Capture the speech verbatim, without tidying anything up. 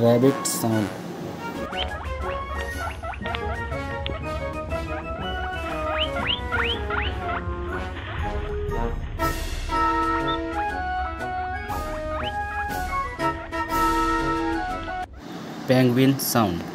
Rabbit sound. Penguin sound.